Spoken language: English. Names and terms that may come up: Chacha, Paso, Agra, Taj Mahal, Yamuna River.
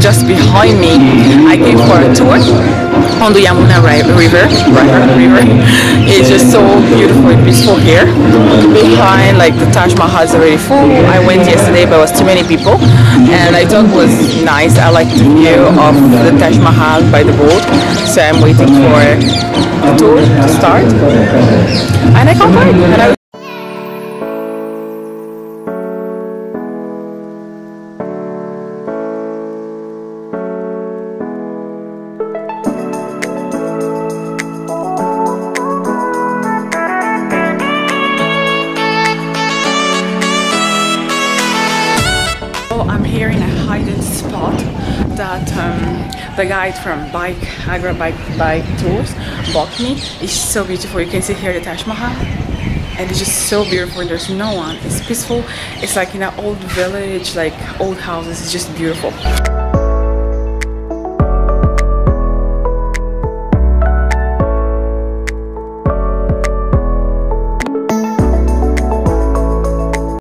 just behind me, I came for a tour on the Yamuna River. It's just so beautiful and peaceful here. Behind, like, the Taj Mahal is already full. I went yesterday, but it was too many people, and I thought it was nice. I like the view of the Taj Mahal by the boat, so I'm waiting for the tour to start, and I can't wait. And I the guide from Agra bike tours bought me. It's so beautiful. You can see here the Taj Mahal, and it's just so beautiful. There's no one. It's peaceful. It's like in an old village, like old houses. It's just beautiful.